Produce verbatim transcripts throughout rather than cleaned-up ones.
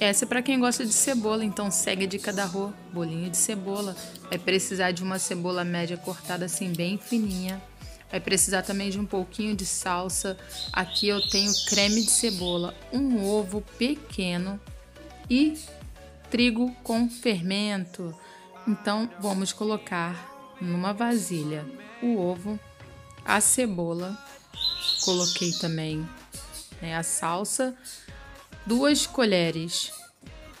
Essa é para quem gosta de cebola, então segue a dica da Rô, bolinho de cebola. Vai precisar de uma cebola média cortada assim bem fininha. Vai precisar também de um pouquinho de salsa. Aqui eu tenho creme de cebola, um ovo pequeno e trigo com fermento. Então vamos colocar numa vasilha o ovo, a cebola, coloquei também, né, a salsa, duas colheres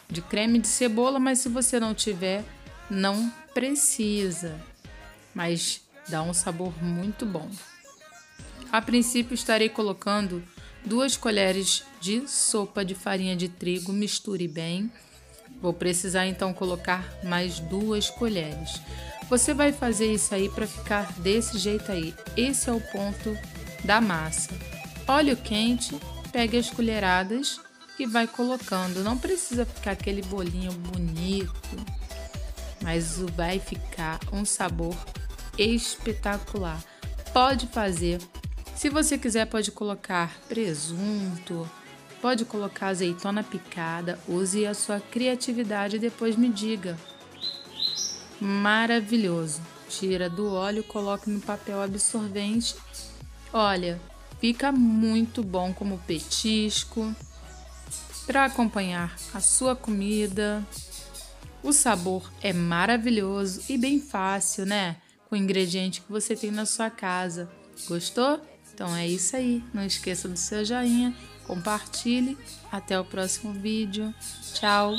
de creme de cebola, mas se você não tiver, não precisa, mas dá um sabor muito bom. A princípio estarei colocando duas colheres de sopa de farinha de trigo, misture bem. Vou precisar então colocar mais duas colheres. Você vai fazer isso aí para ficar desse jeito aí. Esse é o ponto da massa. Óleo quente, pegue as colheradas e vai colocando. Não precisa ficar aquele bolinho bonito, mas vai ficar um sabor espetacular. Pode fazer. Se você quiser, pode colocar presunto, pode colocar azeitona picada. Use a sua criatividade e depois me diga. Maravilhoso. Tira do óleo, coloca no papel absorvente. Olha, fica muito bom como petisco, para acompanhar a sua comida. O sabor é maravilhoso e bem fácil, né? Com o ingrediente que você tem na sua casa. Gostou? Então é isso aí. Não esqueça do seu joinha, compartilhe. Até o próximo vídeo. Tchau!